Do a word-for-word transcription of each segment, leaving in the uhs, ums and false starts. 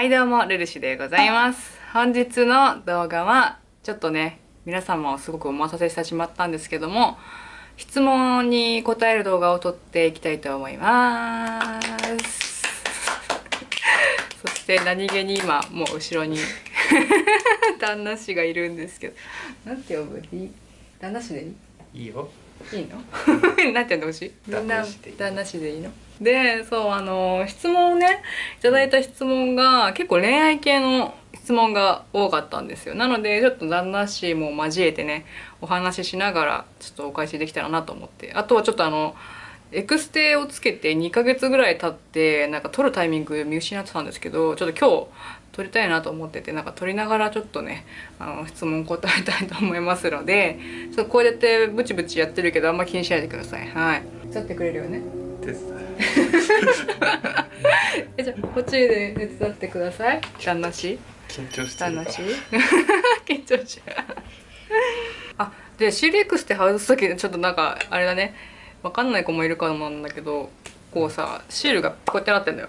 はいどうも、ルルシュでございます。本日の動画は、ちょっとね、皆様をすごくお待たせしてしまったんですけども、質問に答える動画を撮っていきたいと思います。そして何気に今、もう後ろに旦那氏がいるんですけど、なんて呼ぶ？旦那氏でいい？いいよ。いいの？なんて呼んでほしい？みんな旦那氏でいいの？で、そう、あの質問をね、いただいた質問が結構恋愛系の質問が多かったんですよ。なのでちょっと旦那氏も交えてね、お話ししながらちょっとお返しできたらなと思って、あとはちょっとあのエクステをつけてにかげつぐらい経って、なんか撮るタイミング見失ってたんですけど、ちょっと今日撮りたいなと思ってて、なんか撮りながらちょっとね、あの質問答えたいと思いますので、ちょっとこうやってブチブチやってるけど、あんま気にしないでください。はい、撮ってくれるよね。手伝えじゃあこっちで手伝ってください。旦那氏緊張してるか。緊張しちゃう。あ、で シーディーエックス って外す時にちょっとなんかあれだね、分かんない子もいるかもなんだけど、こうさ、シールがこうやってなってんだよ。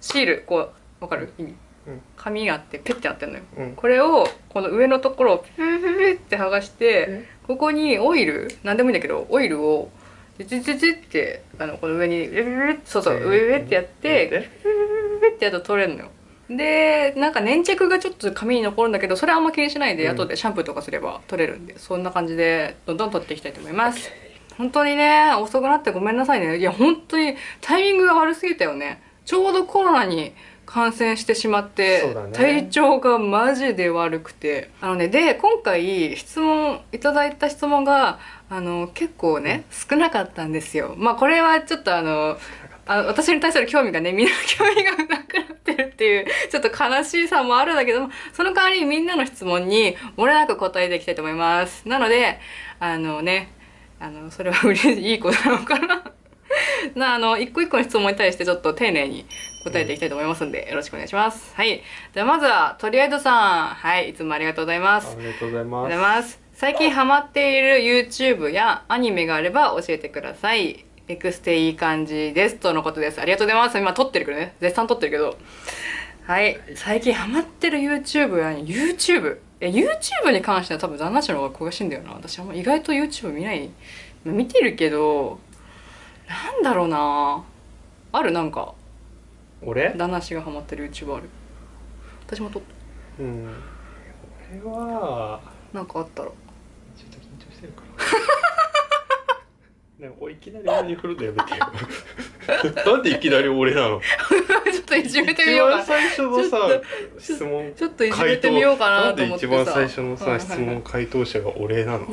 シール、こう分かる意味、うん、紙があってペッてなってんのよ、うん、これをこの上のところをピュピュピュって剥がして、うん、ここにオイル、なんでもいいんだけど、オイルをジュジュジュジュってあのこの上にビュビュビュ、そうそう上上ってやってビュビュビュビュってやると取れるのよ。でなんか粘着がちょっと髪に残るんだけど、それあんま気にしないで、うん、後でシャンプーとかすれば取れるんで、そんな感じでどんどん取っていきたいと思います。本当にね、遅くなってごめんなさいね。いや本当にタイミングが悪すぎたよね。ちょうどコロナに感染してしまって、ね、体調がマジで悪くて、あのね、で今回質問いただいた質問があの結構ね、うん、少なかったんですよ。まあこれはちょっとあのあの私に対する興味がね、みんな興味がなくなってるっていうちょっと悲しさもあるんだけども、その代わりみんなの質問に漏れなく答えていきたいと思います。なのであのね、あのそれは嬉しい、いいことなのかななあの一個一個の質問に対してちょっと丁寧に答えていきたいと思いますんで、うん、よろしくお願いします。はい、じゃあまずはとりあえずさん、はい、いつもありがとうございます。ありがとうございます。最近ハマっている YouTube やアニメがあれば教えてください。エクステいい感じですとのことです。ありがとうございます。今撮ってるけどね、絶賛撮ってるけど、はい、最近ハマってる YouTube や YouTube え YouTube に関しては多分旦那氏の方が詳しいんだよな。私あんま意外と YouTube 見ない、見てるけど、なんだろうな、ある、なんか俺旦那氏がハマってる YouTube ある。私も撮った。うん、俺はなんかあったらちょっと緊張してるからね、おいきなり俺に振るのやめてよなんでいきなり俺なのちょっといじめてみようかな。一番最初のさ質問、ちょっといじめてみようかなと思ってさ、なんで一番最初のさ質問回答者が俺なの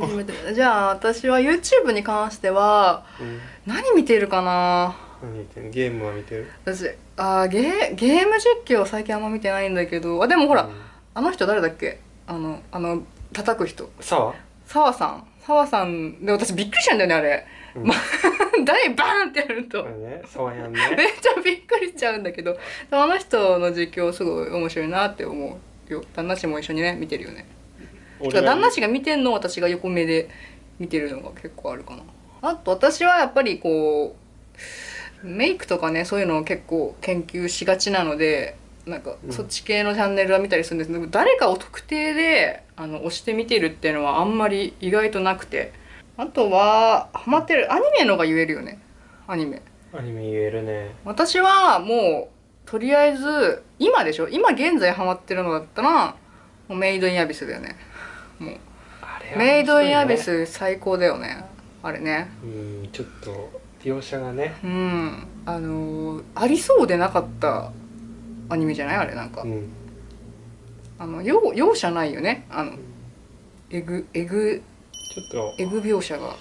じゃあ私は YouTube に関しては、うん、何見てるかな。何見てる？ゲームは見てる。私あーゲ、ゲーム実況最近あんま見てないんだけど、あでもほら、うん、あの人誰だっけ、あのあの叩く人、澤澤さん澤さんで、私びっくりしたんだよねあれ。台、うん、バーンってやると、ね、そうやんね、めっちゃびっくりしちゃうんだけど、あの人の実況すごい面白いなって思うよ。旦那氏も一緒にね見てるよね。旦那氏が見てんのを私が横目で見てるのが結構あるかな。あと私はやっぱりこうメイクとかね、そういうのを結構研究しがちなので、なんかそっち系のチャンネルは見たりするんですけど、うん、誰かを特定であの推して見てるっていうのはあんまり意外となくて。あとはハマってるアニメのが言えるよね。アニメアニメ言えるね。私はもうとりあえず今でしょ、今現在ハマってるのだったらもうメイドインアビスだよね。もうあれ、ね、メイドインアビス最高だよねあれね。うん、ちょっと描写がね、うん、あのー、ありそうでなかったアニメじゃないあれ。なんか、うん、あの容容赦ないよね、あのえぐえぐちょっとエグ描写が。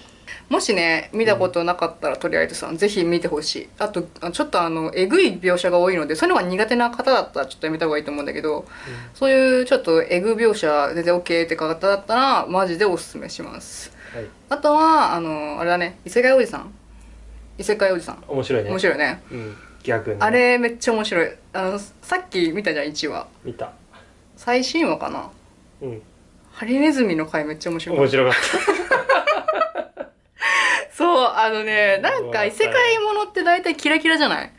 もしね見たことなかったら、うん、とりあえずさんぜひ見てほしい。あとちょっとあのエグい描写が多いので、そういうのが苦手な方だったらちょっとやめた方がいいと思うんだけど、うん、そういうちょっとエグ描写全然 OK って方だったらマジでおすすめします、はい、あとはあのあれだね、異世界おじさん。異世界おじさん面白いね。面白いね、うん、逆にあれめっちゃ面白い。あのさっき見たじゃんいちわ。見た最新話かな、うん、ハリネズミの回めっちゃ面白かった。面白かったそう、あのね、なんか異世界ものって大体キラキラじゃない。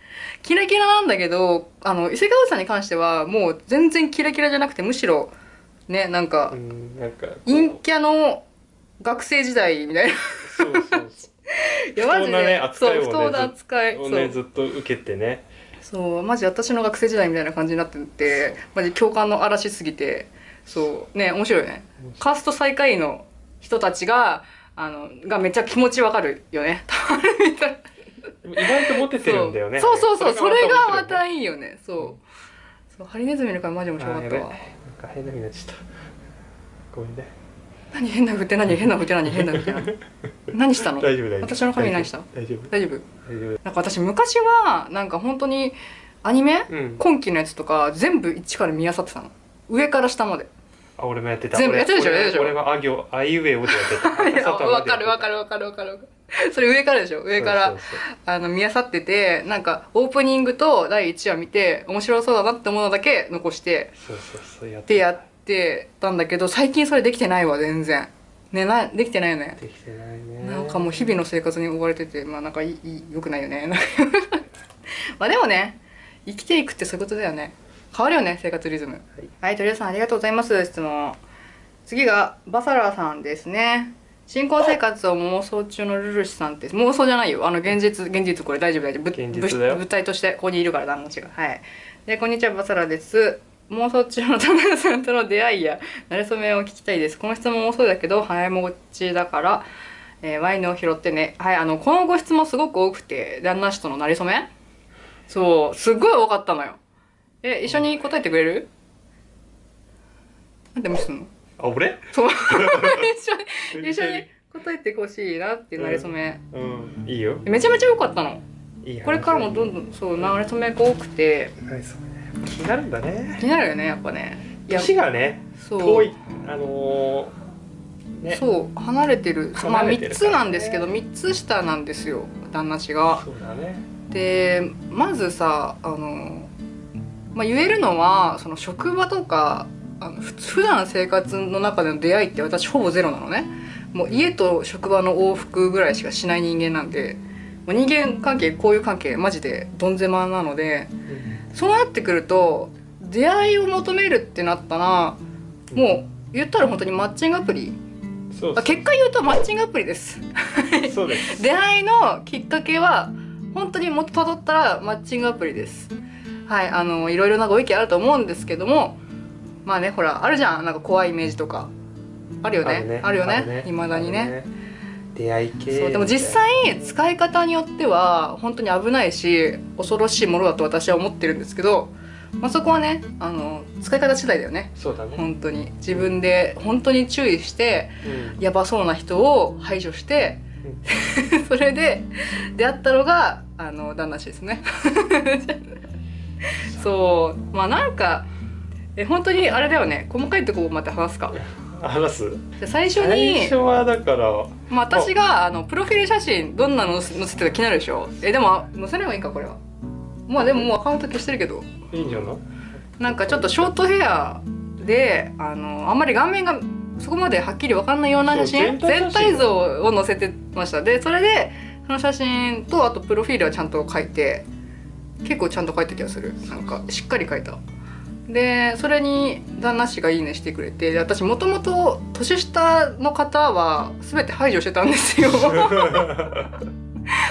キラキラなんだけど、あの伊勢川さんに関してはもう全然キラキラじゃなくて、むしろね、なんか、うん、なんか陰キャの学生時代みたいな。そうそうそういやマジでそう不当な扱いをねずっと受けてね、そうマジ私の学生時代みたいな感じになってて、マジ共感の嵐すぎて、そうね面白いよね。カースト最下位の人たちがあのがめっちゃ気持ちわかるよね。意外とモテてるんだよね。そうそうそう、それがまたいいよね。そうそう、ハリネズミの回マジ面白かったわ。なんか変なふうになっちゃった、ごめんね。何変なふうって何変なふうって何変なふうって何何したの？大丈夫大丈夫。私の髪何した？大丈夫大丈夫大丈夫。なんか私昔はなんか本当にアニメ、うん、今期のやつとか全部一から見あさってたの、上から下まで。あ、俺もやってた。全部やってたでしょ。やってたでしょ。俺はあ行あいうえおでやってた。わかるわかるわかるわかる。それ上からでしょ。上からあの見あさってて、なんかオープニングとだいいちわ見て面白そうだなってものだけ残して。そうそうそうやってやって。ってたんだけど、最近それできてないわ全然ね。なできてないよね。できてないね。なんかもう日々の生活に追われてて、まあなんかいい良くないよねまあでもね、生きていくってそういうことだよね。変わるよね生活リズム。はい、はい、鳥谷さんありがとうございます。質問、次がバサラさんですね。新婚生活を妄想中のルルシさんって、妄想じゃないよ、あの現実、現実、これ大丈夫大丈夫、現実だよ、物体としてここにいるから旦那氏が。はい、でこんにちは、バサラです。妄想中の高田さんとの出会いや馴れ初めを聞きたいです。この質問もそうだけど早もちだから、えー、ワインを拾ってね。はい、あのこのご質問すごく多くて、旦那氏との馴れ初め、そうすっごい多かったのよ。え、一緒に答えてくれる？なんで無視すんの？あ、俺？そう一緒に一緒に答えてほしいなって馴れ初め、うん、うん、いいよ。めちゃめちゃ多かったの。いい話。これからもどんどんそう馴れ初めが多くて。馴れ初め。気になるんだね。気になるよねやっぱね。年がね遠い、あのーね、そう離れてる、まあみっつなんですけど、みっつ下なんですよ旦那氏が。そうだね。でまずさ、あのーまあ、言えるのはその職場とかあの普段生活の中での出会いって私ほぼゼロなのね。もう家と職場の往復ぐらいしかしない人間なんで、もう人間関係交友関係マジでどん狭なので。うん、そうなってくると出会いを求めるってなったら、もう言ったら本当にマッチングアプリ。そうそう、結果言うとマッチングアプリですそうです。出会いのきっかけは本当にもっとたどったらマッチングアプリです。はい、あのいろいろなご意見あると思うんですけども、まあねほらあるじゃん、なんか怖いイメージとかあるよね。あるよね、いまだにね。出会い系。そうでも実際使い方によっては本当に危ないし恐ろしいものだと私は思ってるんですけど、まあ、そこはねあの使い方次第だよね。そうだね。本当に自分で本当に注意して、うん、やばそうな人を排除して、うん、それで出会ったのがあの旦那氏ですねそうまあなんかえ本当にあれだよね、細かいとこまで話すか。話す。最初に最初はだから、まあ、私があのプロフィール写真どんなの載せてたか気になるでしょ。えでも載せればいいかこれは。まあでももうアカウント消してるけどいいんじゃない。なんかちょっとショートヘアで あのあんまり顔面がそこまではっきり分かんないような写真、全体像を載せてました。でそれでその写真とあとプロフィールはちゃんと書いて、結構ちゃんと書いた気がする。なんかしっかり書いた。でそれに旦那氏が「いいね」してくれて、私もともと年下の方は全て排除してたんですよ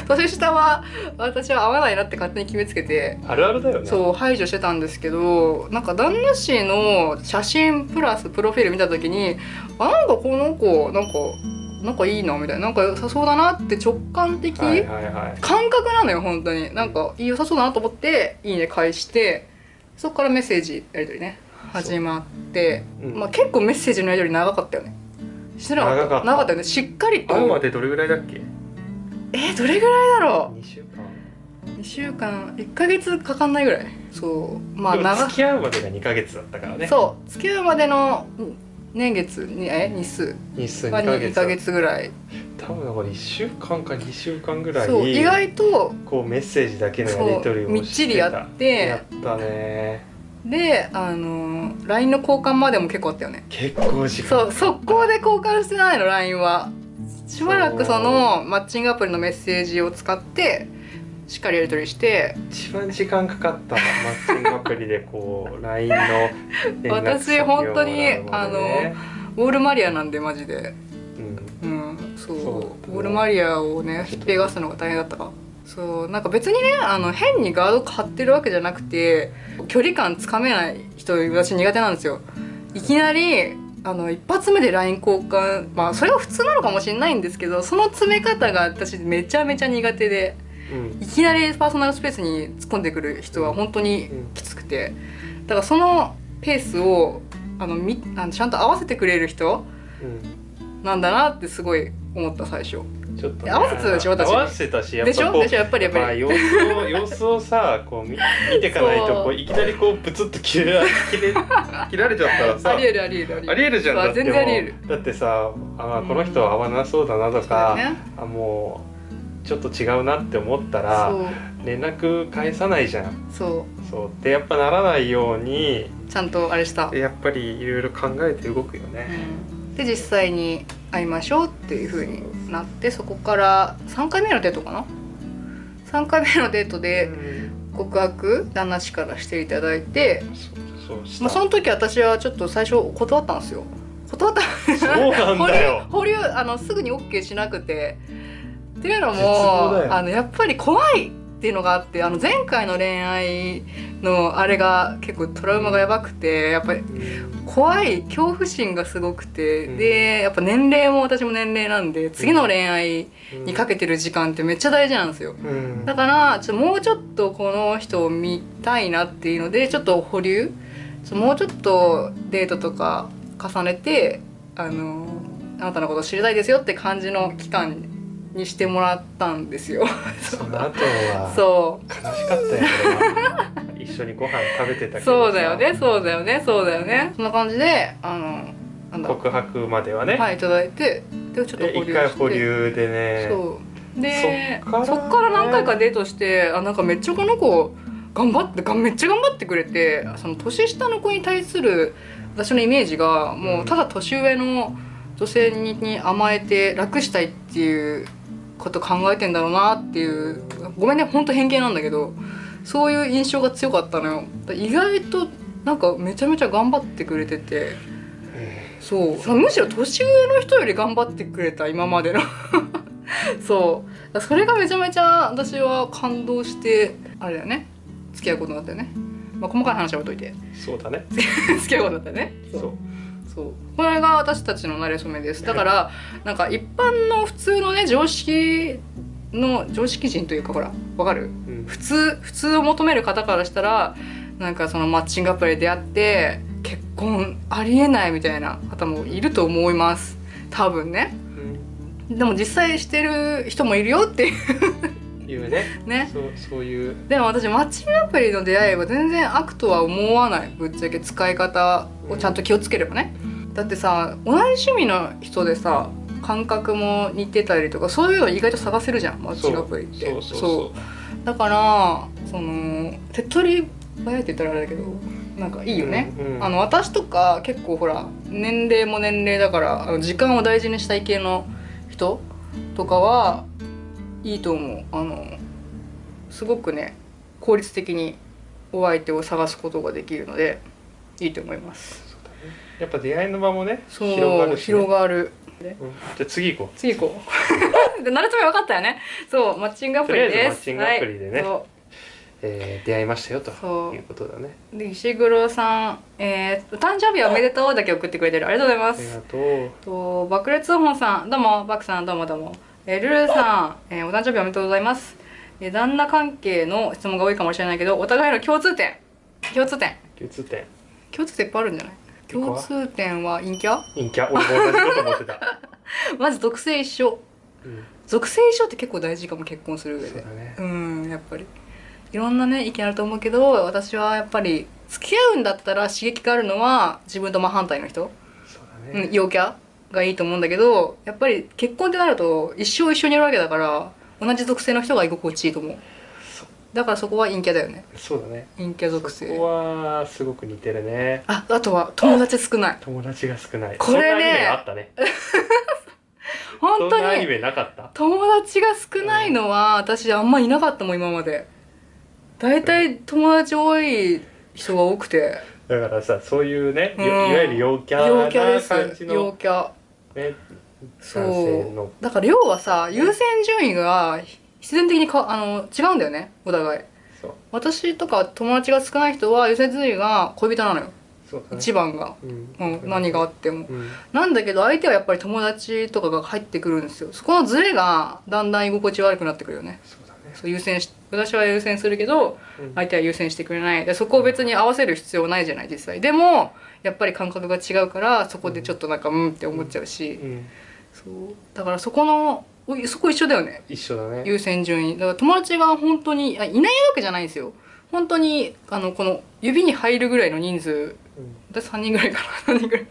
年下は私は合わないなって勝手に決めつけて、あるあるだよね。そう排除してたんですけど、なんか旦那氏の写真プラスプロフィール見た時に、あなんかこの子なんかなんかいいなみたいな、なんか良さそうだなって直感的感覚なのよ本当に。なんか良さそうだなと思って「いいね」返して、そこからメッセージやり取りね始まって、うん、まあ結構メッセージのやり取り長かったよね。してなかった？長かった。長かったよね。しっかりと。会うまでどれぐらいだっけ？えどれぐらいだろう？にしゅうかん。にしゅうかんいっかげつかかんないぐらい。そうまあ長。付き合うまでがにかげつだったからね。そう付き合うまでの年月にえ日数。日数にかげつぐらい。多分だからいっしゅうかんかにしゅうかんぐらいそう意外とこうメッセージだけのやり取りをみっちりやってやったね。であの ライン の交換までも結構あったよね。結構時間そう速攻で交換してないの ライン は。しばらくそのマッチングアプリのメッセージを使ってしっかりやり取りして。一番時間かかったマッチングアプリでこうライン の連絡先をもらうまで、ね、私本当にあのウォールマリアなんでマジで、うん、うん、そう、そうだったね、ウォールマリアをね引っぺがすのが大変だったから。そう、なんか別にねあの変にガード張ってるわけじゃなくて、距離感つかめない人私苦手なんですよ。いきなりあの一発目で ライン 交換、まあそれが普通なのかもしれないんですけど、その詰め方が私めちゃめちゃ苦手で、うん、いきなりパーソナルスペースに突っ込んでくる人は本当にきつくて、だからそのペースをあのみあのちゃんと合わせてくれる人なんだなってすごい思った最初。ちょっとね、合わせてたでしょ私。合わせてたし、やっぱこう、やっぱりやっぱり、まあ、様子を様子をさこう 見, 見ていかないとこういきなりこうブツッと切れ切れ切られちゃったらさ、ありえるありえるありえるありえるじゃん。だってもうだってさあこの人は合わなそうだなとか、ね、あもうちょっと違うなって思ったら連絡返さないじゃん。そうそうでやっぱならないようにちゃんとあれした。やっぱりいろいろ考えて動くよね。うん、で実際に会いましょうっていう風になって、そこからさんかいめのデートかなさんかいめのデートで告白旦那氏からしていただいて、そうそうした。まあ、その時私はちょっと最初断ったんですよ。断ったそうなんだよ保留、保留あのすぐに OK しなくてっていうのもあのやっぱり怖いっていうのがあって、あの前回の恋愛のあれが結構トラウマがやばくて、やっぱり怖い恐怖心がすごくて、うん、でやっぱ年齢も私も年齢なんで次の恋愛にかけてる時間ってめっちゃ大事なんですよ、うん、だからちょっともうちょっとこの人を見たいなっていうのでちょっと保留、ちょもうちょっとデートとか重ねて あのあなたのこと知りたいですよって感じの期間ににしてもらったんですよ。その後はそう悲しかったよね一緒にご飯食べてたけどさ。そうだよねそうだよねそうだよね。そんな感じであのなんだ告白まではね、はいいただいて、でちょっと保留して一回保留でね。そうでそっからね、そっから何回かデートして、あなんかめっちゃこの子頑張ってがめっちゃ頑張ってくれて、その年下の子に対する私のイメージがもうただ年上の女性に甘えて楽したいっていうこと考えてんだろうなっていう、ごめんねほんと偏見なんだけどそういう印象が強かったのよ。意外となんかめちゃめちゃ頑張ってくれてて、そうむしろ年上の人より頑張ってくれた今までのそうそれがめちゃめちゃ私は感動して、あれだよね付き合うことになったよね。まあ細かい話は置いといて、そうだね付き合うことになったよね。そうそうこれが私たちの馴れ初めです。だからなんか一般の普通のね常識の常識人というかほらわかる、うん、普通普通を求める方からしたらなんかそのマッチングアプリで出会って結婚ありえないみたいな方もいると思います多分ね、うん、でも実際してる人もいるよっていういうねね、そう、そういうでも私マッチングアプリの出会いは全然悪とは思わない。ぶっちゃけ使い方をちゃんと気をつければね、うん、だってさ同じ趣味の人でさ感覚も似てたりとかそういうの意外と探せるじゃんマッチングアプリって。そうだからその手っ取り早いって言ったらあれだけどなんかいいよね、うんうん、あの私とか結構ほら年齢も年齢だからあの時間を大事にしたい系の人とかはいいと思う。あのすごくね効率的にお相手を探すことができるのでいいと思います。そうだね、やっぱ出会いの場もね広がるし、ね、広がる。ね、うん、じゃあ次行こう。次行こう。でなるとめ分かったよね。そうマッチングアプリです。とりあえずマッチングアプリでね、はい、えー、出会いましたよということだね。で石黒さん、えー、お誕生日おめでとうだけ送ってくれてる。ありがとうございます。ありがとう。と爆裂本さんどうも、バクさんどうもどうも。えー、ルルさん、えー、お誕生日おめでとうございます、えー、旦那関係の質問が多いかもしれないけどお互いの共通点共通点共通点共通点いっぱいあるんじゃない。共通点は陰キャ陰キャ俺も同じこと思ってたまず属性一緒、うん、属性一緒って結構大事かも結婚する上で。そうだね、うんやっぱりいろんなね意見あると思うけど私はやっぱり付き合うんだったら刺激があるのは自分と真反対の人。そうだね、うん、陽キャがいいと思うんだけどやっぱり結婚ってなると一生一緒にいるわけだから同じ属性の人が居心地いいと思う。だからそこは陰キャだよね。そうだね陰キャ属性そこはすごく似てるね。 あ, あとは友達少ない友達が少ないこれねあったね本当にアニメなかった。友達が少ないのは私あんまいなかったもん今まで。大体友達多い人が多くて。だからさ、そういうね、うん、いわゆる陽キャな感じの陽キャね、男性の。だから要はさ、優先順位が必然的にかあの違うんだよね、お互い。そう。私とか友達が少ない人は優先順位が恋人なのよ。一番が、うん、何があっても、うん、なんだけど相手はやっぱり友達とかが入ってくるんですよ。そこのズレがだんだん居心地悪くなってくるよね。そうだね。そう、優先し私は優先するけど、うん、相手は優先してくれない。でそこを別に合わせる必要ないじゃない実際。でもやっぱり感覚が違うからそこでちょっとなんかうんって思っちゃうし、うんうん、そうだからそこのそこ一緒だよね。一緒だね、優先順位。だから友達が本当にいないわけじゃないんですよ。本当にあのこの指に入るぐらいの人数、私さんにんぐらいかな、何人ぐらい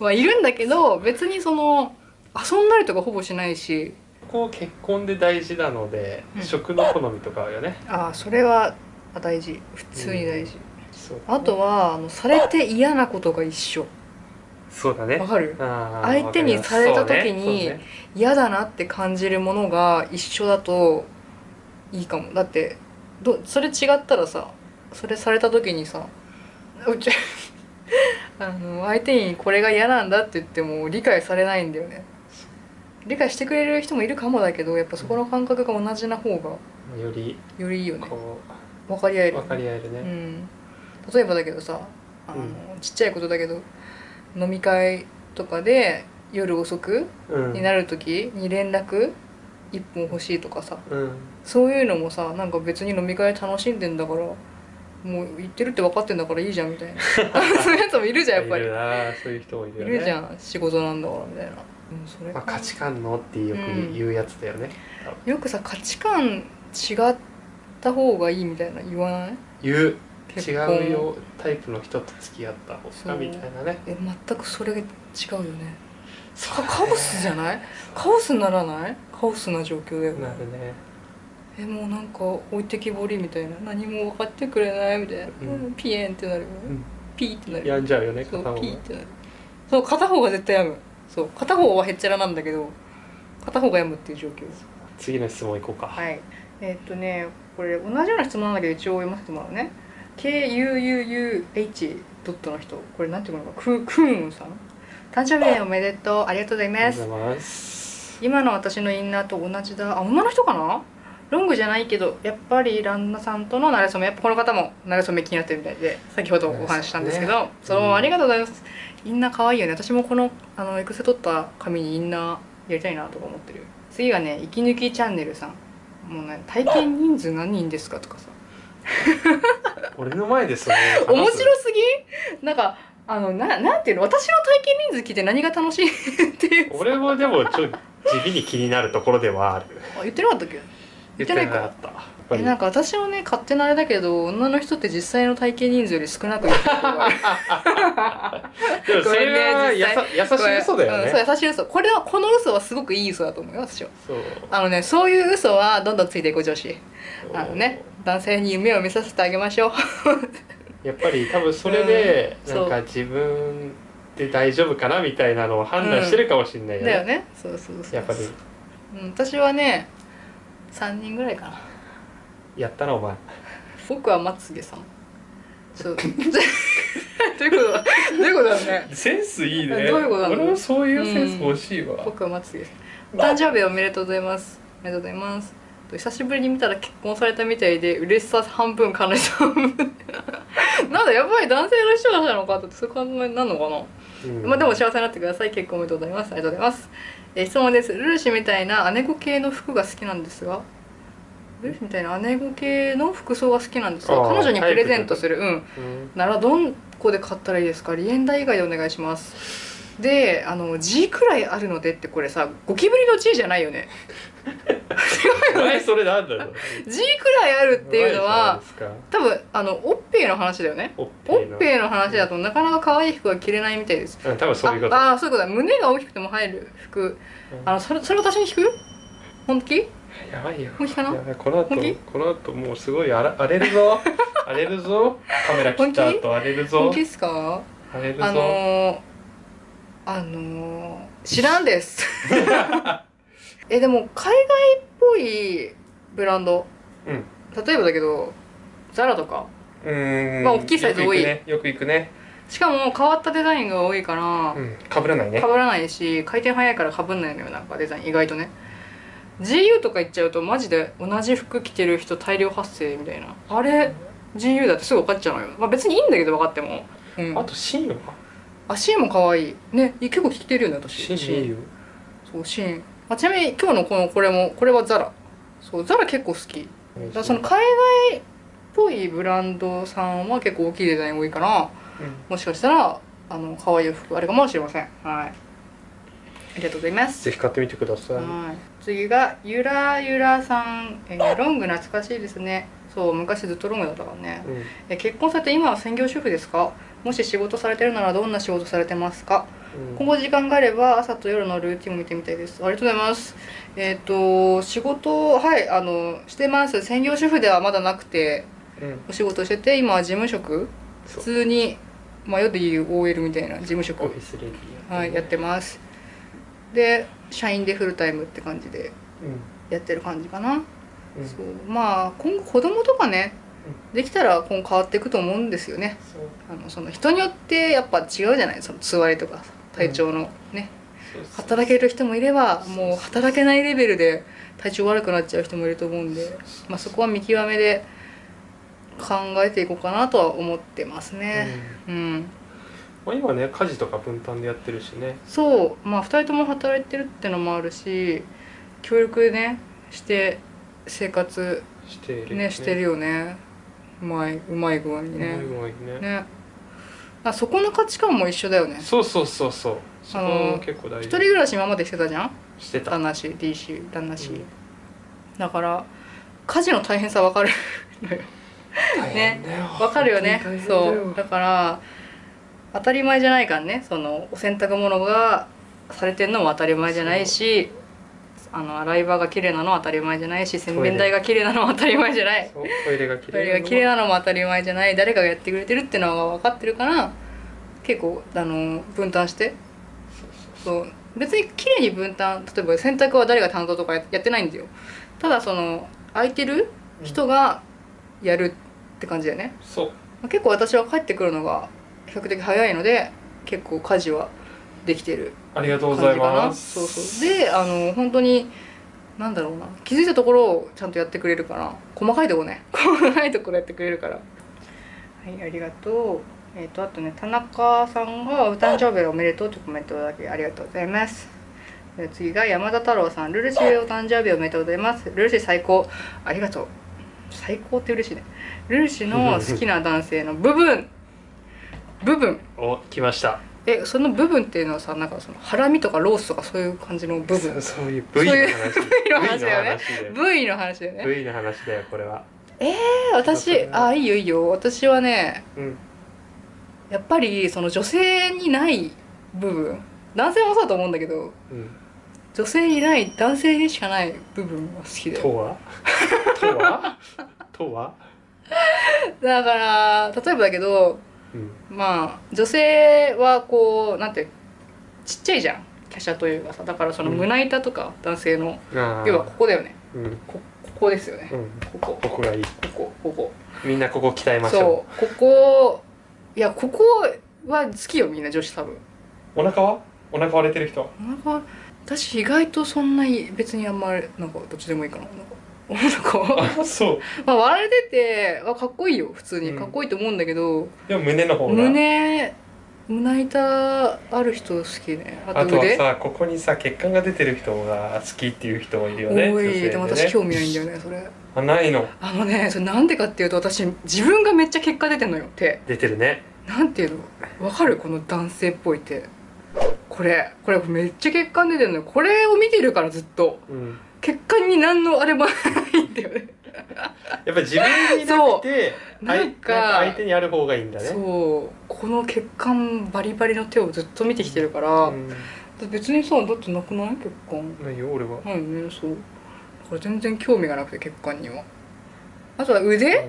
はいるんだけど、別にその遊んだりとかほぼしないし。ここ結婚で大事なので、うん、食の好みとかあるよね。ああ、それは大事、普通に大事、うん、そうだね。あとはあのされて嫌なことが一緒。そうだね、わかる。相手にされた時に嫌だなって感じるものが一緒だといいかも。だってどそれ違ったらさ、それされた時にさうちあの相手にこれが嫌なんだって言っても理解されないんだよね。理解してくれる人もいるかもだけど、やっぱそこの感覚が同じな方がよりよりいいよね。分かり合える、分かり合えるね、うん、例えばだけどさあの、うん、ちっちゃいことだけど飲み会とかで夜遅くになる時に連絡いっぽん欲しいとかさ、うん、そういうのもさ、なんか別に飲み会楽しんでんだからもう言ってるって分かってんだからいいじゃんみたいなそういうやつもいるじゃん、やっぱりいるな、そういう人もいるよね。いるじゃん、仕事なんだからみたいな、うん、それまあ価値観のってよく言うやつだよね、うん、よくさ価値観違った方がいいみたいな言わない？言う、違うよタイプの人と付き合った方がみたいなね。え、全くそれが違うよね。そうね、カオスじゃない？カオスにならない？カオスな状況だよね。なるね。え、もうなんか置いてきぼりみたいな、何も分かってくれないみたいな、うん、ピエンってなるよね、うん、ピーってなる、やんじゃうよね片方が。そう、ピーってなる。そう片方が絶対やむ。そう片方はへっちゃらなんだけど片方がやむっていう状況です。次の質問いこうか。はい、えー、っとねこれ同じような質問なんだけど一応読ませてもらうね。 ケーユーユーユーエイチ ドットの人、これなんていうのかな、クーンさん、誕生日おめでとう、ありがとうございます。ありがとうございます。今の私のインナーと同じだ。あ、女の人かな。ロングじゃないけどやっぱり旦那さんとの馴れ初め、やっぱこの方も馴れ初め気になってるみたいで先ほどお話ししたんですけど、そのありがとうございます、うん、インナー可愛いよね。私もこのあのエクセ取った紙にインナーやりたいなとか思ってる。次はね、息抜きチャンネルさん、もうね、体験人数何人ですかとかさ俺の前でそれ面白すぎ。なんかあのななんていうの、私の体験人数聞いて何が楽しいっていう。俺もでもちょっと地味に気になるところではあるあ、言ってなかったっけ。言ってなかった。え、なんか私もね勝手なあれだけど女の人って実際の体型人数より少なく言ってるでもそれはやさ優しい嘘だよね。うん、そう優しい嘘。これはこの嘘はすごくいい嘘だと思いますよ。そうあのね、そういう嘘はどんどんついていこう女子。あのね、男性に夢を見させてあげましょうやっぱり多分それで、うん、なんか自分で大丈夫かなみたいなのを判断してるかもしれないよね。うん、だよね。そうそうそうそう。やっぱり、うん、私はねさんにんぐらいかな。やったなお前。僕はまつげさん。そう。どういうことだ。どういうことだね。センスいいね。どういうことだ。俺もそういうセンス欲しいわ。僕はまつげさん。誕生日おめでとうございます。おめでとうございます。久しぶりに見たら結婚されたみたいで嬉しさ半分悲しさ半分。なんだやっぱり男性の人がしたのかってそういう感じなのかな。うん、まあでも幸せになってください。結婚おめでとうございます。ありがとうございます。えー、質問です。ルルシみたいな姉子系の服が好きなんですが。ルルシみたいな姉子系の服装が好きなんですが、彼女にプレゼントする、うん、うん、ならどんこで買ったらいいですか。リエンダ以外でお願いします。で、あの G くらいあるのでってこれさ、ゴキブリの G じゃないよね。違うよね。それなんだろう。G くらいあるっていうのは多分あのオッペイの話だよね。オッペイの話だとなかなか可愛い服は着れないみたいです。うん、多分そういうこと。ああ、そういうことだ。胸が大きくても入る服。あのそれそれ私に引く？本気？やばいよ。本気かな？この後この後もうすごい荒れるぞ。荒れるぞ。カメラ切った後荒れるぞ。本気ですか？荒れるぞ。あのーあのー、知らんですえでも海外っぽいブランド、うん、例えばだけどザラとか、うーん、まあ大きいサイズ多い、よく行くね。しかも変わったデザインが多いから、うん、被らないね。被らないし回転早いから被らないのよ、なんかデザイン意外とね。ジーユー とか行っちゃうとマジで同じ服着てる人大量発生みたいな、あれ ジーユー だってすぐ分かっちゃうのよ。まあ別にいいんだけど分かっても、うん、あと シーン はあ、 シーン も可愛いね、結構着てるよね私。 シーン そう シーン、あ、ちなみに今日のこのこれも、これはザラ、そうザラ結構好きだから、その海外っぽいブランドさんは結構大きいデザイン多いから、もしかしたらあの可愛い服あれかもしれません。はい、ありがとうございます。ぜひ買ってみてください。はい、次がゆらゆらさん、えー、ロング懐かしいですね。そう昔ずっとロングだったからね、うん、え結婚されて今は専業主婦ですか？もし仕事されてるならどんな仕事されてますか？うん、今後時間があれば朝と夜のルーティンを見てみたいです。ありがとうございます。えっと仕事、はい、あのしてます。専業主婦ではまだなくて、うん、お仕事してて今は事務職、普通にまあ世でいう オーエル みたいな事務職、はい、やってます。で社員でフルタイムって感じでやってる感じかな、うん、そうまあ今後子供とかねできたら今後変わっていくと思うんですよね。あのその人によってやっぱ違うじゃない、そのつわりとか体調のね、うん、働ける人もいればもう働けないレベルで体調悪くなっちゃう人もいると思うんで、まあ、そこは見極めで考えていこうかなとは思ってますね。うん、うん、まあ今ね家事とか分担でやってるしね。そうまあふたりとも働いてるってのもあるし、協力ねして生活してる ね, ねしてるよね。うまいうまい具合にね。うまい具合にね。ね、あそこの価値観も一緒だよね。そうそうそうそう。そこも結構大事。あの一人暮らし今までしてたじゃん。してた。旦那氏 ディーシー 旦那氏、うん、だから家事の大変さ分かるのよ。ね、わかるよね。そうだから当たり前じゃないからね、そのお洗濯物がされてるのも当たり前じゃないし、あの洗い場が綺麗なのは当たり前じゃないし、洗面台が綺麗なのは当たり前じゃない、トイレが綺麗なのも当たり前じゃない、誰かがやってくれてるってのは分かってるから結構あの分担して、そう別に綺麗に分担、例えば洗濯は誰が担当とかやってないんだよ。ただその空いてる人がやるって感じだよね。そう結構私は帰ってくるのが比較的早いので結構家事はできてる感じかな。ありがとうございます。そうそうであの本当に何だろうな、気づいたところをちゃんとやってくれるから、細かいとこね細かいところやってくれるから、はいありがとう。えっ、ー、とあとね田中さんが「お誕生日おめでとう」とコメントだけありがとうございます。で次が山田太郎さん「ルルシーお誕生日おめでとうございます」「ルルシー最高」ありがとう。最高って嬉しいね。ルルシの好きな男性の部分部分お来ました。えその部分っていうのはさ、なんかそのハラミとかロースとかそういう感じの部分、そういう部位の話だよね。部位の話だよね。部位の話だよこれは。えー、私あいいよいいよ。私はね、うん、やっぱりその女性にない部分、男性もそうだと思うんだけど、うん、女性にない男性にしかない部分が好きだよ。とはとはとはだから例えばだけど、うん、まあ女性はこうなんてちっちゃいじゃん、華奢というかさ、だからその胸板とか男性の、うん、要はここだよね、うん、こ, ここですよね、うん、ここここがいい、ここここみんなここ鍛えましょう。そうここいやここは好きよみんな女子多分。お腹はお腹割れてる人、お腹私意外とそんなに別にあんまりなんかどっちでもいいかな。あそうまあ割れててかっこいいよ、普通にかっこいいと思うんだけど、うん、でも胸の方が胸胸板ある人好きね。あ と, あとはさここにさ血管が出てる人が好きっていう人もいるよね。多い で,、ね、でも私興味ないんだよねそれ。あないの。あのねそれなんでかっていうと私自分がめっちゃ血管出てんのよ。手出てるね。なんていうのわかる、この男性っぽい手、これこれめっちゃ血管出てるのよ。これを見てるからずっと、うん血管に何のあれもないんだよねやっぱり自分になくてなんか相手にある方がいいんだね。そうこの血管バリバリの手をずっと見てきてるから、うん、別にさだってなくない血管ないよ俺は。はいねそうだから全然興味がなくて血管には。あとは腕、うん、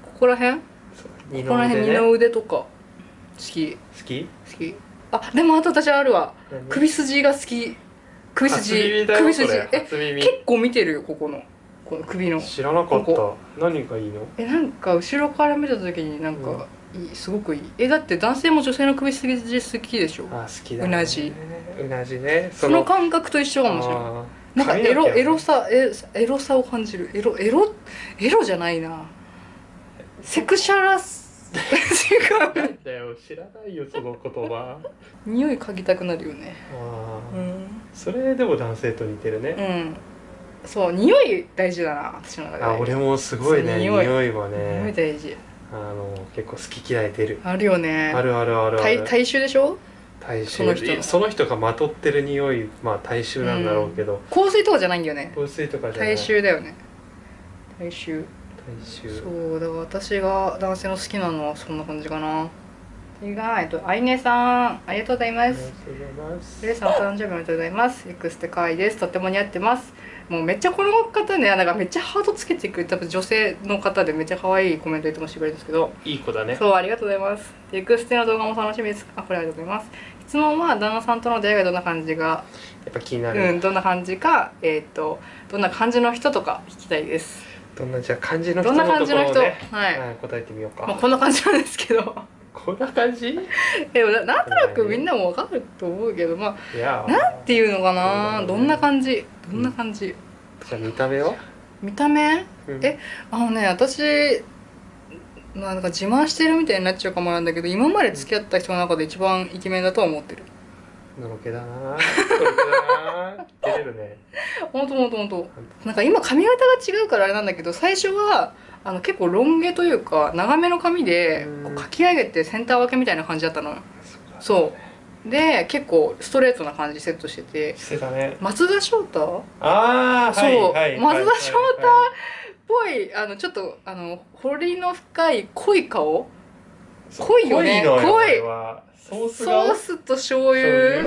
ここら辺、ここら辺二の腕とか好き好き好き。あ、でもあと私あるわ、首筋が好き。首筋、首筋、え、結構見てるよ、ここのこの首の。知らなかった。何がいいの？え、なんか後ろから見た時になんかすごくいい。え、だって男性も女性の首筋好きでしょ。あ、好きだね。うなじ、うなじね。その感覚と一緒かもしれない。なんかエロ、エロさ、エエロさを感じる。エロ、エロ、エロじゃないな。セクシャラス。違う。だよ、知らないよその言葉。匂い嗅ぎたくなるよね。ああ、うん。それでも男性と似てるね。うん。そう、匂い大事だな、私の中で。あ、俺もすごいね、匂いはね。匂い大事。あの、結構好き嫌い出る。あるよね。あるあるある。体、体臭でしょ。体臭、その人の、その人がまとってる匂い、まあ体臭なんだろうけど、うん、香水とかじゃないんだよね。香水とかじゃない、体臭だよね。体臭、体臭。そうだから私が男性の好きなのはそんな感じかな。次が、えっと、あいねさん、ありがとうございます。レイさんお誕生日おめでとうございます。 X って可愛いです。とっても似合ってます。もうめっちゃこの方ね、なんかめっちゃハートつけてくれた女性の方で、めっちゃ可愛いコメントいつもしてくれるんですけど、いい子だね。そう、ありがとうございます。 X っての動画も楽しみです。あ、これありがとうございます。質問は旦那さんとの出会いがどんな感じが、やっぱ気になる、うん、どんな感じか、えー、っとどんな感じの人とか聞きたいです。どんな、じゃあ漢字の人のところをね、どんな感じの人、はい、はい、答えてみようか。まあ、こんな感じなんですけどこんな感じでもな、なんとなくみんなも分かると思うけど、まあなんていうのかな、どんな感じ、どんな感じ。じゃあ見た目は、見た目、うん、え、あのね、私、まあ、なんか自慢してるみたいになっちゃうかもなんだけど、今まで付き合った人の中で一番イケメンだとは思ってる。のろけだな、のろけだな、照れるね。ほんとほんとほんと。なんか今髪型が違うからあれなんだけど、最初はあの結構ロン毛というか長めの髪でこうかき上げてセンター分けみたいな感じだったのよ。そうで、結構ストレートな感じセットしてて、してたね。松田翔太、ああ、そう、松田翔太っぽい、あのちょっとあの彫りの深い濃い顔、濃いよね、濃い。ソースと醤油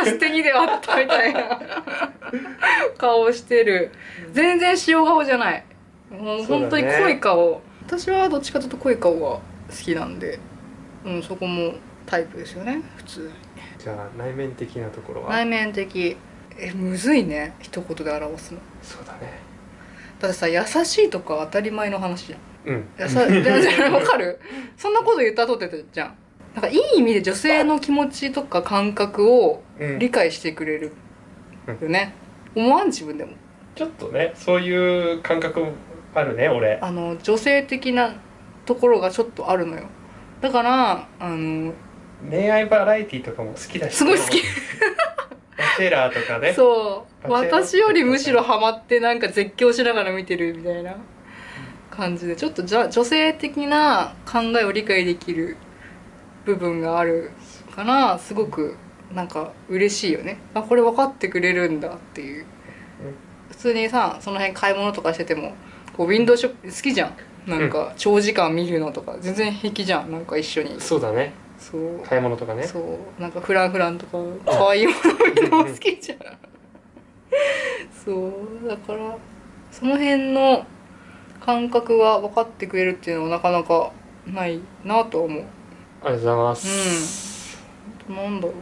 足してにで割ったみたいな顔してる。全然塩顔じゃない、もう本当に濃い顔、ね、私はどっちかというと濃い顔が好きなんで、うん、そこもタイプですよね、普通に。じゃあ内面的なところは、内面的、え、むずいね、一言で表すの。そうだね。だってさ、優しいとか当たり前の話じゃん。うん、優しい、わかる。そんなこと言ったとってたじゃん。なんかいい意味で女性の気持ちとか感覚を理解してくれるよね、うんうん、思わん自分でも。ちょっとね、そういう感覚あるね、俺。あの女性的なところがちょっとあるのよ。だからあの恋愛バラエティーとかも好きだし、すごい好きバチェラーとかね。そう、私よりむしろハマってなんか絶叫しながら見てるみたいな感じで、ちょっとじゃ女性的な考えを理解できる部分があるから、すごくなんか嬉しいよね。あ、これ分かってくれるんだっていう。普通にさ、その辺買い物とかしててもこうウィンドウショップ好きじゃん。なんか長時間見るのとか全然平気じゃん。なんか一緒に。そうだね。そう。買い物とかね。そう。なんかフランフランとか可愛いもの見るのも好きじゃん。そうだからその辺の感覚は分かってくれるっていうのはなかなかないなと思う。ありがとうございます。うん。なんだろ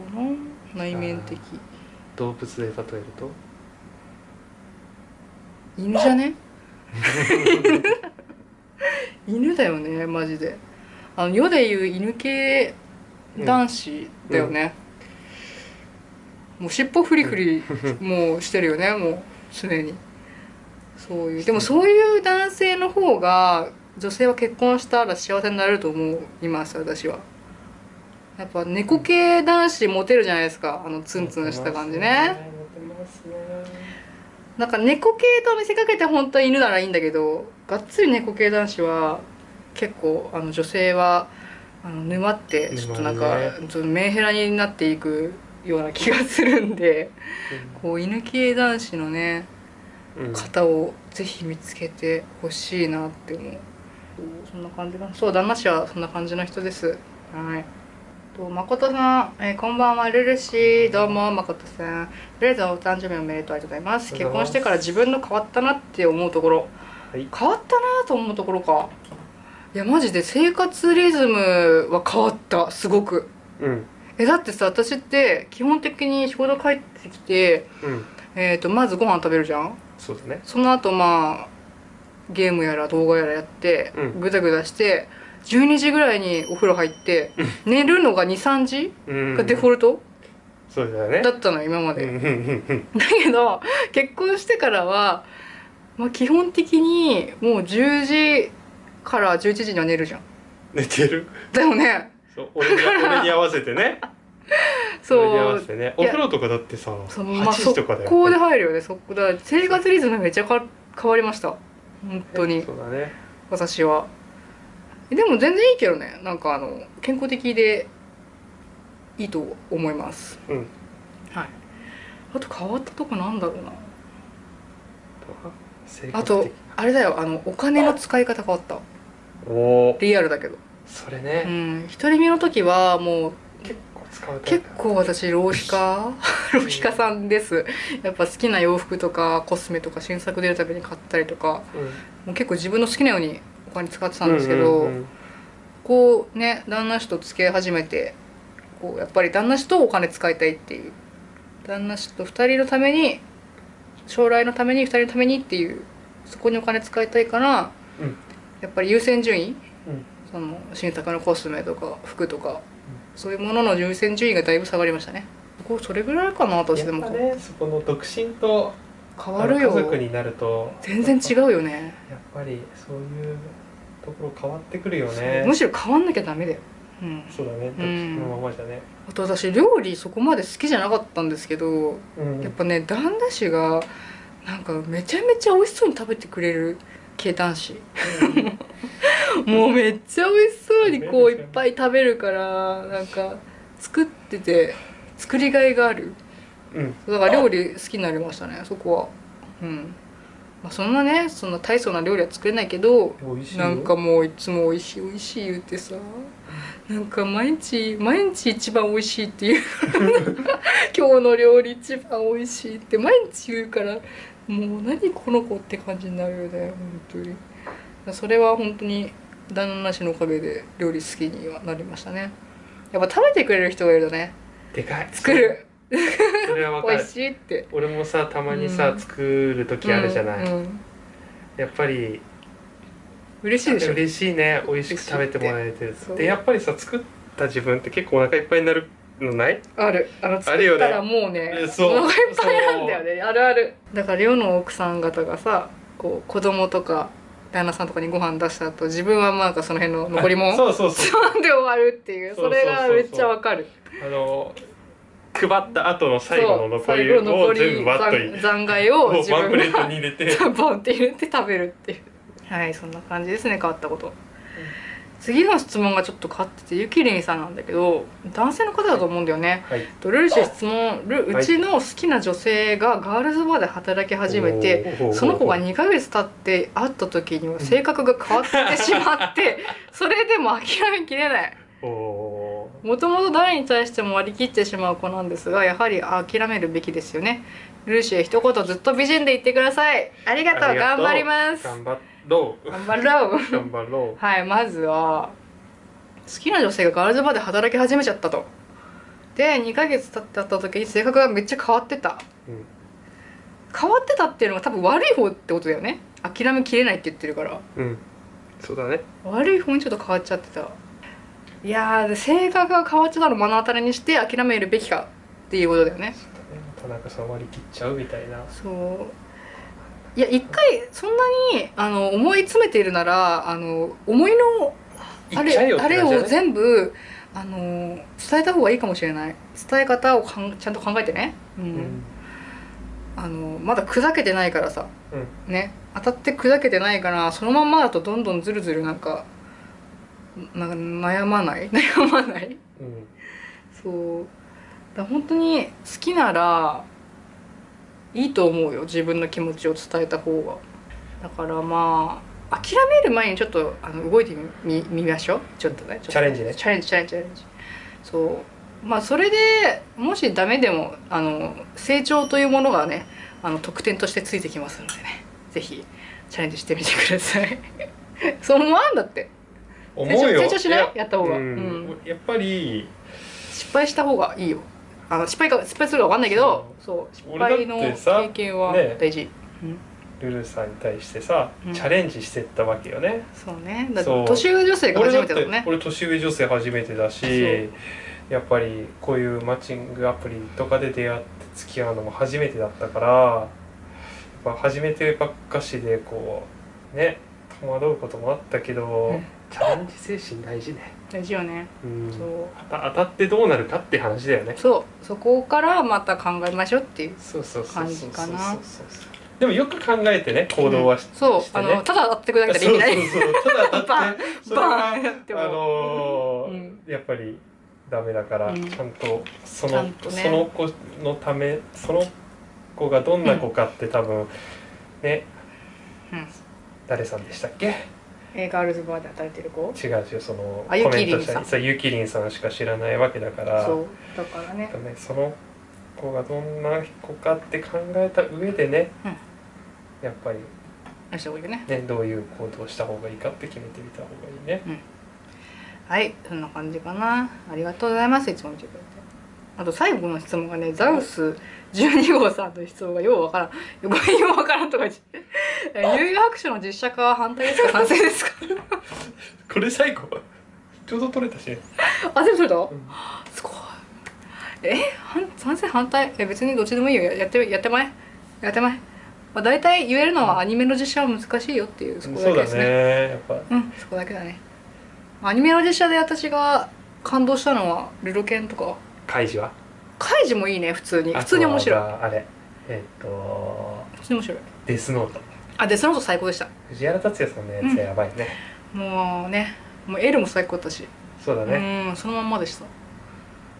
うな、内面的。動物で例えると。犬じゃね？犬だよね、マジで。あの世でいう犬系男子だよね。うんうん、もう尻尾フリフリもうしてるよね、もう常に。そういう、でもそういう男性の方が女性は結婚したら幸せになれると思います、私は。やっぱ猫系男子モテるじゃないですか、あのツンツンした感じね。なんか猫系と見せかけて本当は犬ならいいんだけど、がっつり猫系男子は結構あの女性はあの沼ってちょっとなんかちょっとメンヘラになっていくような気がするんで、うん、こう犬系男子のね方をぜひ見つけてほしいなって思う。そんな感じが、そう、旦那氏はそんな感じの人です。はい。まことさん、えー、こんばんは、ルルシー。どうも、まことさん。レイさん、お誕生日おめでとう、ありがとうございます。結婚してから自分の変わったなって思うところ、はい、変わったなと思うところか。いや、マジで生活リズムは変わった、すごく。うん、えだってさ、私って基本的に仕事帰ってきて、うん、えーとまずご飯食べるじゃん。そうだね。その後まあゲームやら動画やらやって、うん、ぐだぐだしてじゅうにじぐらいにお風呂入って、うん、寝るのがに、さんじがデフォルト、うん、そうだね、だったの今まで。だけど結婚してからは、まあ、基本的にもうじゅうじからじゅういちじには寝るじゃん。寝てるだよね。そう俺に俺に合わせてね。そうお風呂とかだってさ、はちじとかだよ。ここで入るよね。そこだ。生活リズムめちゃか変わりました。本当に。そうだね。私は。でも全然いいけどね。なんかあの健康的でいいと思います。うん。はい。あと変わったとこなんだろうな。あとあれだよ。あのお金の使い方変わった。おお。リアルだけど。それね。うん。一人目の時はもう。結構私浪費家浪費家さんです。やっぱ好きな洋服とかコスメとか新作出るたびに買ったりとか、うん、もう結構自分の好きなようにお金使ってたんですけど、こうね旦那氏と付き合い始めて、こうやっぱり旦那氏とお金使いたいっていう、旦那氏とふたりのために、将来のためにふたりのためにっていう、そこにお金使いたいから、うん、やっぱり優先順位、うん、その新作のコスメとか服とか。そういうものの優先順位がだいぶ下がりましたね。こうそれぐらいかなとしても。ね、そこの独身と変わるよ。家族になると全然違うよね。やっぱりそういうところ変わってくるよね。むしろ変わんなきゃダメだよ。うん。そうだね。独身のままじゃね。うん、あと私料理そこまで好きじゃなかったんですけど、うん、やっぱね旦那氏がなんかめちゃめちゃ美味しそうに食べてくれる系男子。うんもうめっちゃ美味しそうにこういっぱい食べるから、なんか作ってて作りがいがある、うん、だから料理好きになりましたねそこは。うん、まあ、そんなねそんな大層な料理は作れないけど、なんかもういつも美味しい美味しい言ってさ、なんか毎日毎日一番美味しいっていう今日の料理一番美味しいって毎日言うから、もう何この子って感じになるよね本当に。それは本当に旦那氏のおかげで料理好きにはなりましたね。やっぱ食べてくれる人がいるとね、でかい作るそれはわかる。美味しいって。俺もさたまにさ、うん、作る時あるじゃない、うんうん、やっぱり嬉しいでしょ。嬉しいね。美味しく食べてもらえてるで、やっぱりさ作った自分って結構お腹いっぱいになるのない？ある。あの作ったらもうねお腹いっぱいなんだよね。あるある。だから世の奥さん方がさこう子供とか旦那さんとかにご飯出した後、自分はなんかその辺の残りもんそうそうそうで終わるっていう、それがめっちゃわかる。あの配った後の最後の残りを全部バッと残骸を自分がバンプレートに入れてボンって入れて食べるっていう。はい、そんな感じですね変わったこと、うん、次の質問がちょっと変わってて、ゆきりんさんなんだけど男性の方だと思うんだよね、はい、ルルシ質問る、はい、うちの好きな女性がガールズバーで働き始めて、その子がにかげつ経って会った時には性格が変わってしまってそれでも諦めきれない。もともと誰に対しても割り切ってしまう子なんですが、やはり諦めるべきですよね。ルルシへ一言ずっと美人で言ってください。ありがとう。頑張ります。頑張って頑張ろう頑張ろうはい、まずは好きな女性がガールズバーで働き始めちゃったと。でにかげつ経って会った時に性格がめっちゃ変わってた、うん、変わってたっていうのが多分悪い方ってことだよね。諦めきれないって言ってるから、うん、そうだね。悪い方にちょっと変わっちゃってた。いやー、性格が変わっちゃったのを目の当たりにして諦めるべきかっていうことだよね。田中さん割り切っちゃうみたいな。そういや一回そんなにあの思い詰めているなら、あの思いのあれ、あれを全部あの伝えた方がいいかもしれない。伝え方をかんちゃんと考えてね、うんうん、あのまだ砕けてないからさ、うん、ね、当たって砕けてないから、そのまんまだとどんどんずるずるなんかなんか悩まない悩まない、うん、そうだから本当に好きならいいと思うよ。自分の気持ちを伝えた方が。だからまあ諦める前にちょっとあの動いてみみましょう。ちょっとね。チャレンジね。チャレンジチャレンジチャレンジ。そうまあそれでもしダメでもあの成長というものがねあの得点としてついてきますのでね、是非チャレンジしてみてください。そう思わんだって。思うよ。成長しない？やった方が。うん。やっぱり。失敗した方がいいよ。あの失敗か失敗するか分かんないけど、そう失敗の経験は大事。ルルさんに対してさ、チャレンジしてったわけよね。そうね。だって年上女性が初めてだもんね。俺年上女性初めてだし、やっぱりこういうマッチングアプリとかで出会って付き合うのも初めてだったから、やっぱ初めてばっかしでこうね戸惑うこともあったけど、チャレンジ精神大事ね。大事よね。そう。当たってどうなるかって話だよね。そう。そこからまた考えましょうっていう感じかな。でもよく考えてね、行動はしてね。そう、あのただ当たってくだけで意味ない。そうそうそう、ただ当たってそれはあのやっぱりダメだから、ちゃんとそのその子のため、その子がどんな子かって多分ね、誰さんでしたっけ？ガールズバーで働いてる子？違う違う、そのコメントしたゆきりんさんしか知らないわけだから。そうだからね。その子がどんな子かって考えた上でね。やっぱりね、どういう行動をした方がいいかって決めてみた方がいいね、うん、はい、そんな感じかな。ありがとうございます、いつも見てくれて。あと最後の質問がね、ザウスじゅうにごうさんという質問がようわからん、よくようわからんとか悠々白書の実写化は反対ですか賛成ですかこれ最後ちょうど取れたし、あ、全部取れた、うん、すごい。え、賛成反対、え、別にどっちでもいいよ、やってやってまえやってまえ。まあだいたい言えるのはアニメの実写は難しいよっていう、そこだけですね。そうだね、やっぱ。うん、そこだけだね。アニメの実写で私が感動したのはルロケンとか。カイジは？カイジもいいね、普通に。普通に面白い。あれ、えっと。普通に面白い。デスノート。あ、デスノート最高でした。藤原竜也さんのやつやばいね。もうね、もうエルも最高だし。そうだね。うん、そのまんまでした。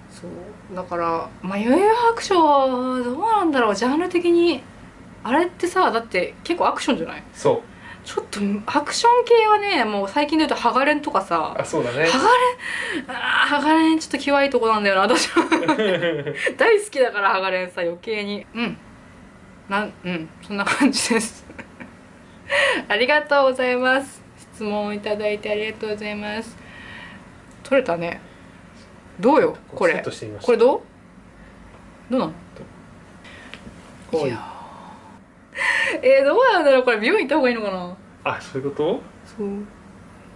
そう、だからまあ悠々白書どうなんだろう、ジャンル的に。あれってさ、だって結構アクションじゃない？そう、ちょっとアクション系はね、もう最近で言うとハガレンとかさ。あ、そうだね、ハガレン、あ、ハガレンちょっときわいいとこなんだよな私は大好きだからハガレンさ、余計に。うんなんうんそんな感じですありがとうございます、質問をいただいてありがとうございます。取れたね。どうよこれ、これどうどうなの。いやえー、どうなんだろう、これ美容院行った方がいいのかな。あ、そういうこと。そう、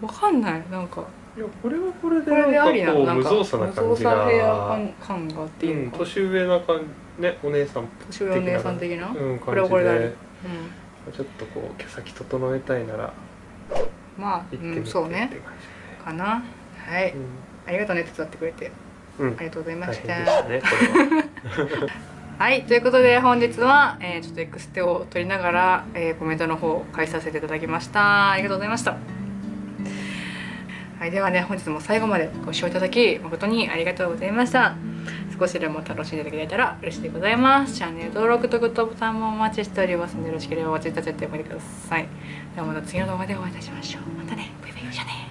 わかんない、なんかいや、これはこれでなんかこう無造作な感じが、無造作感がっていうか、うん、年上な感じね、お姉さん年上お姉さん的な、うん、これはこれだね、うん、ちょっとこう毛先整えたいならまあ行ってみて、うん、そうねかな。はい、うん、ありがとうね、手伝ってくれて、うん、ありがとうございました。はい、ということで本日は、えー、ちょっとエクステを取りながら、えー、コメントの方を返させていただきました。ありがとうございました。はい、ではね、本日も最後までご視聴いただき誠にありがとうございました。少しでも楽しんでいただけたら嬉しいでございます。チャンネル登録とグッドボタンもお待ちしておりますので、よろしければお待ちいただいてお待ちください。ではまた次の動画でお会いいたしましょう。またね、バイバイじゃね。